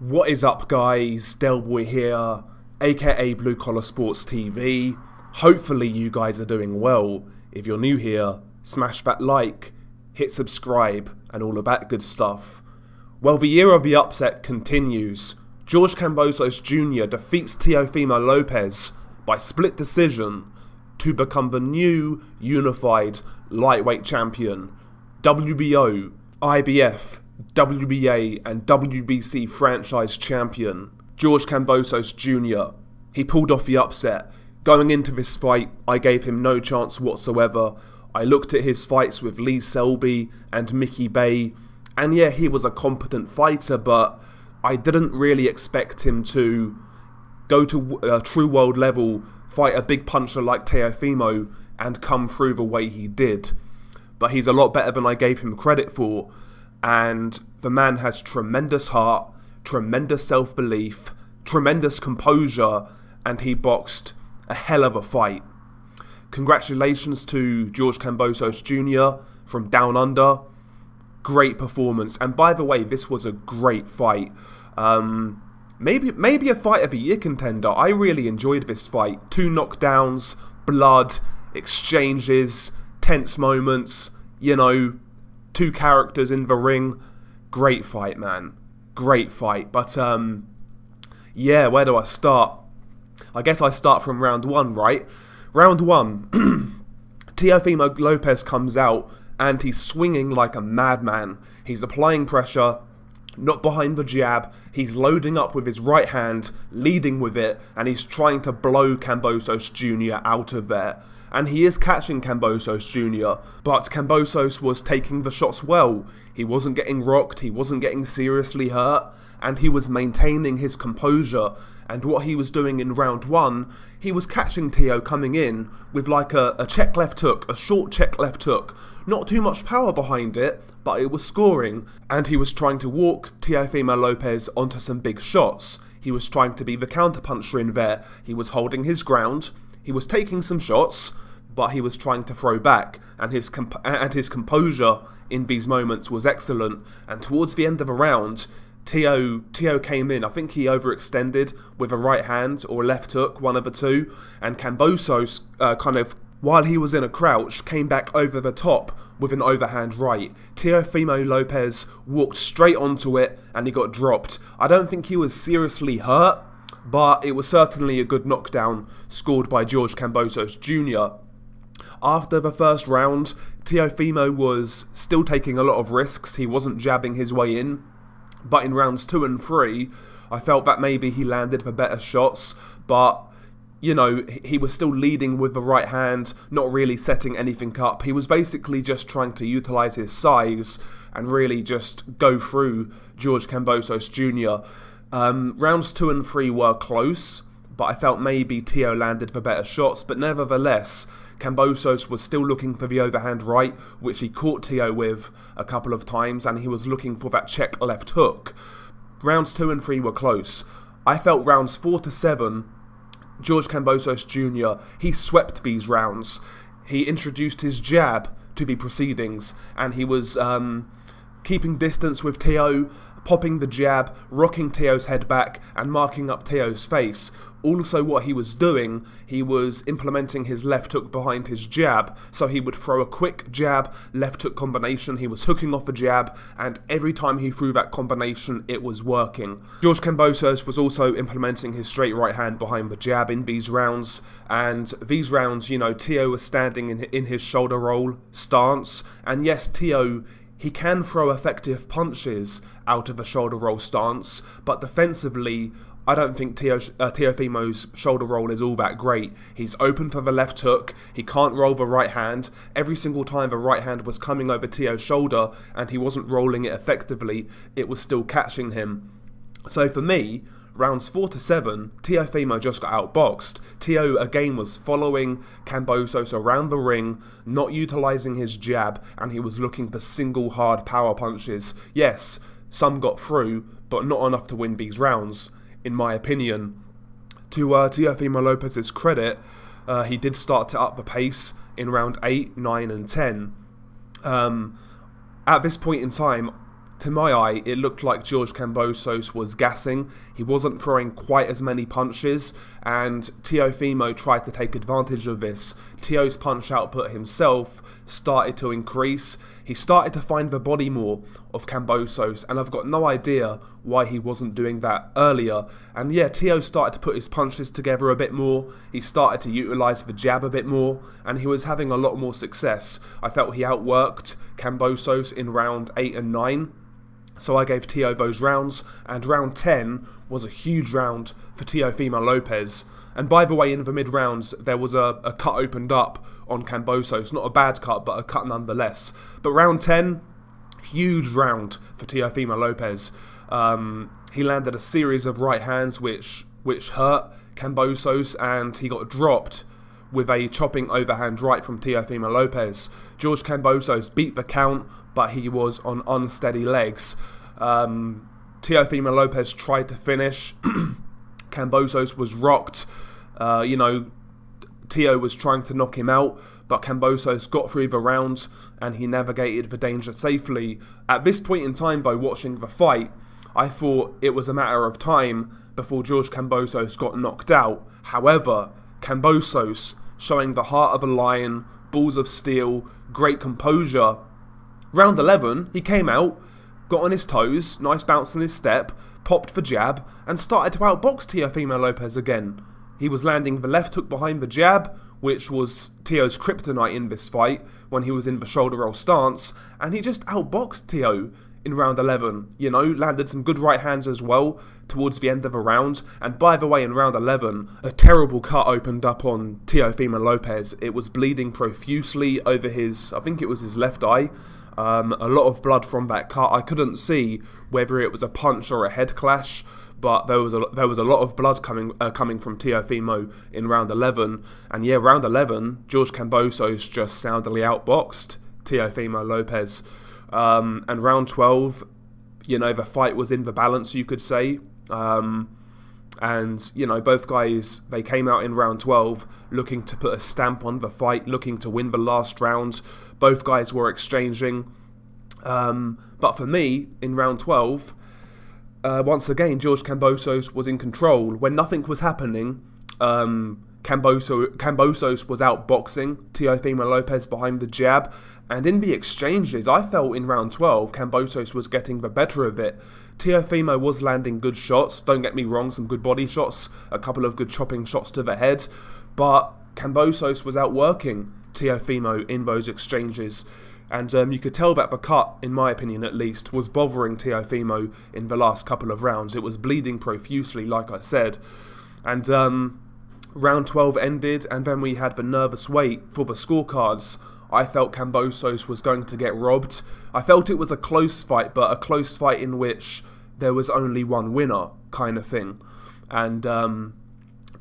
What is up, guys? Delboy here, aka Blue Collar Sports TV. Hopefully you guys are doing well. If you're new here, smash that like, hit subscribe, and all of that good stuff. Well, the year of the upset continues. George Kambosos Jr. defeats Teofimo Lopez by split decision to become the new unified lightweight champion. WBO, IBF, WBA and WBC franchise champion, George Kambosos Jr. He pulled off the upset. Going into this fight, I gave him no chance whatsoever. I looked at his fights with Lee Selby and Mickey Bay, and yeah, he was a competent fighter, but I didn't really expect him to go to a true world level, fight a big puncher like Teofimo, and come through the way he did. But he's a lot better than I gave him credit for. And the man has tremendous heart, tremendous self-belief, tremendous composure, and he boxed a hell of a fight. Congratulations to George Kambosos Jr. from Down Under. Great performance. And by the way, this was a great fight. Maybe a fight of the year contender. I really enjoyed this fight. 2 knockdowns, blood, exchanges, tense moments, you know, 2 characters in the ring. Great fight, man. Great fight. But, yeah, where do I start? I guess I start from round one, right? Round one. Teofimo Lopez comes out, and he's swinging like a madman. He's applying pressure, not behind the jab. He's loading up with his right hand, leading with it, and he's trying to blow Kambosos Jr. out of there. And he is catching Kambosos Jr., but Kambosos was taking the shots well. He wasn't getting rocked, he wasn't getting seriously hurt, and he was maintaining his composure. And what he was doing in round one, he was catching Teo coming in with like a check left hook, a short check left hook. Not too much power behind it, but it was scoring, and he was trying to walk Teofimo Lopez onto some big shots. He was trying to be the counterpuncher in there. He was holding his ground. He was taking some shots, but he was trying to throw back, and his composure in these moments was excellent. And towards the end of the round, Teo came in. I think he overextended with a right hand or a left hook, one of the two, and Kambosos kind of, while he was in a crouch, came back over the top with an overhand right. Teofimo Lopez walked straight onto it, and he got dropped. I don't think he was seriously hurt, but it was certainly a good knockdown scored by George Kambosos Jr. After the first round, Teofimo was still taking a lot of risks. He wasn't jabbing his way in, but in rounds 2 and 3, I felt that maybe he landed the better shots, but you know, he was still leading with the right hand, not really setting anything up. He was basically just trying to utilise his size and really just go through George Kambosos Jr. Rounds 2 and 3 were close, but I felt maybe Teo landed for better shots. But nevertheless, Kambosos was still looking for the overhand right, which he caught Teo with a couple of times, and he was looking for that check left hook. Rounds 2 and 3 were close. I felt rounds 4 to 7, George Kambosos Jr., he swept these rounds. He introduced his jab to the proceedings, and he was keeping distance with Teo, popping the jab, rocking Teo's head back, and marking up Teo's face. Also what he was doing, he was implementing his left hook behind his jab, so he would throw a quick jab, left hook combination, he was hooking off a jab, and every time he threw that combination, it was working. George Kambosos was also implementing his straight right hand behind the jab in these rounds, and these rounds, you know, Teo was standing in his shoulder roll stance, and yes, Teo, he can throw effective punches out of a shoulder roll stance, but defensively, I don't think Teofimo's shoulder roll is all that great. He's open for the left hook, he can't roll the right hand. Every single time the right hand was coming over Teo's shoulder and he wasn't rolling it effectively, it was still catching him. So for me, rounds 4 to 7, Teofimo just got outboxed. Teo again was following Kambosos around the ring, not utilising his jab, and he was looking for single hard power punches. Yes, some got through, but not enough to win these rounds, in my opinion. To Teofimo Lopez's credit, he did start to up the pace in round 8, 9 and 10. At this point in time, To my eye, it looked like George Kambosos was gassing. He wasn't throwing quite as many punches, and Teofimo tried to take advantage of this. Teo's punch output himself started to increase. He started to find the body more of Kambosos, and I've got no idea why he wasn't doing that earlier. And yeah, Teo started to put his punches together a bit more. He started to utilise the jab a bit more, and he was having a lot more success. I felt he outworked Kambosos in round 8 and 9. So I gave Teo those rounds, and round 10 was a huge round for Teofimo Lopez. And by the way, in the mid-rounds, there was a cut opened up on Kambosos. Not a bad cut, but a cut nonetheless. But round 10, huge round for Teofimo Lopez. He landed a series of right hands which hurt Kambosos, and he got dropped with a chopping overhand right from Teofimo Lopez. George Kambosos beat the count, but he was on unsteady legs. Teofimo Lopez tried to finish. Kambosos was rocked. You know, Teo was trying to knock him out, but Kambosos got through the round and he navigated the danger safely. At this point in time, though, watching the fight, I thought it was a matter of time before George Kambosos got knocked out. However, Kambosos, showing the heart of a lion, balls of steel, great composure. Round 11, he came out, got on his toes, nice bounce on his step, popped for jab, and started to outbox Teofimo Lopez again. He was landing the left hook behind the jab, which was Teo's kryptonite in this fight when he was in the shoulder roll stance, and he just outboxed Teo in round 11, you know, landed some good right hands as well towards the end of the round. And by the way, in round 11, a terrible cut opened up on Teofimo Lopez. It was bleeding profusely over his, I think it was his left eye. A lot of blood from that cut. I couldn't see whether it was a punch or a head clash, but there was a lot of blood coming from Teofimo in round 11. And yeah, round 11, George Kambosos just soundly outboxed Teofimo Lopez. And round 12, you know, the fight was in the balance, you could say. And, you know, both guys, they came out in round 12 looking to put a stamp on the fight, looking to win the last round. Both guys were exchanging. But for me, in round 12, once again, George Kambosos was in control. When nothing was happening, Kambosos was out boxing Teofimo Lopez behind the jab, and in the exchanges, I felt in round 12 Kambosos was getting the better of it. Teofimo was landing good shots, don't get me wrong, some good body shots, a couple of good chopping shots to the head, but Kambosos was outworking Teofimo in those exchanges. And you could tell that the cut, in my opinion at least, was bothering Teofimo in the last couple of rounds. It was bleeding profusely, like I said. And round 12 ended, and then we had the nervous wait for the scorecards. I felt Kambosos was going to get robbed. I felt it was a close fight, but a close fight in which there was only one winner, kind of thing. And the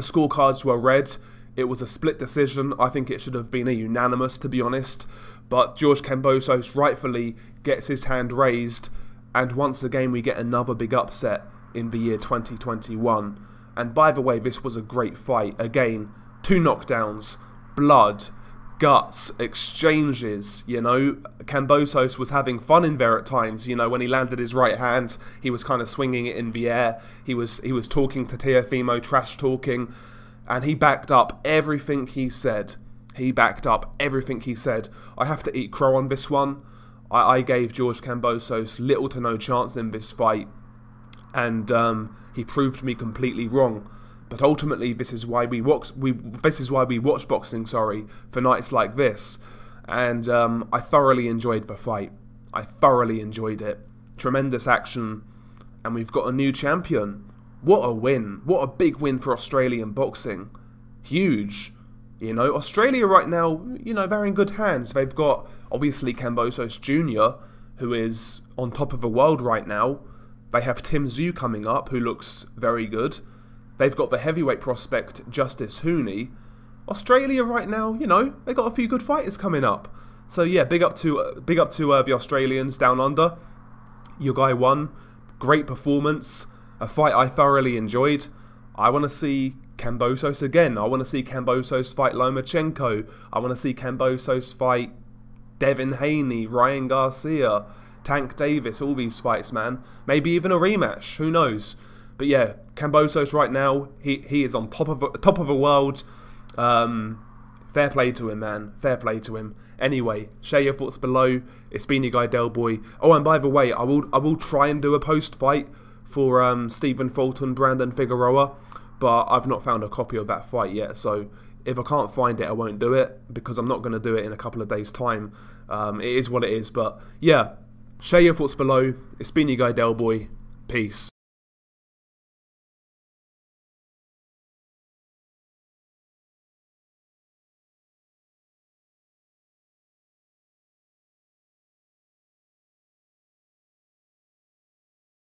scorecards were read. It was a split decision. I think it should have been a unanimous, to be honest. But George Kambosos rightfully gets his hand raised, and once again we get another big upset in the year 2021. And by the way, this was a great fight. Again, two knockdowns, blood, guts, exchanges, you know. Kambosos was having fun in there at times, you know, when he landed his right hand, he was kind of swinging it in the air. He was talking to Teofimo, trash-talking, and he backed up everything he said. He backed up everything he said. I have to eat crow on this one. I gave George Kambosos little to no chance in this fight. And he proved me completely wrong. But ultimately, this is why we watch boxing. Sorry, for nights like this. And I thoroughly enjoyed the fight. I thoroughly enjoyed it. Tremendous action, and we've got a new champion. What a win! What a big win for Australian boxing. Huge. You know, Australia right now, you know, they're in good hands. They've got obviously Kambosos Jr., who is on top of the world right now. They have Tim Zhu coming up, who looks very good. They've got the heavyweight prospect, Justice Hooney. Australia right now, you know, they've got a few good fighters coming up. So yeah, big up to the Australians down under. Your guy won. Great performance. A fight I thoroughly enjoyed. I want to see Kambosos again. I want to see Kambosos fight Lomachenko. I want to see Kambosos fight Devin Haney, Ryan Garcia. Tank Davis, all these fights, man. Maybe even a rematch, who knows? But yeah, Kambosos right now, he is on top of the world. Fair play to him, man. Fair play to him. Anyway, share your thoughts below. It's been your guy, Del Boy. Oh, and by the way, I will try and do a post-fight for Stephen Fulton, Brandon Figueroa, but I've not found a copy of that fight yet, so if I can't find it, I won't do it, because I'm not going to do it in a couple of days' time. It is what it is, but yeah, share your thoughts below. It's been your guy, Del Boy. Peace.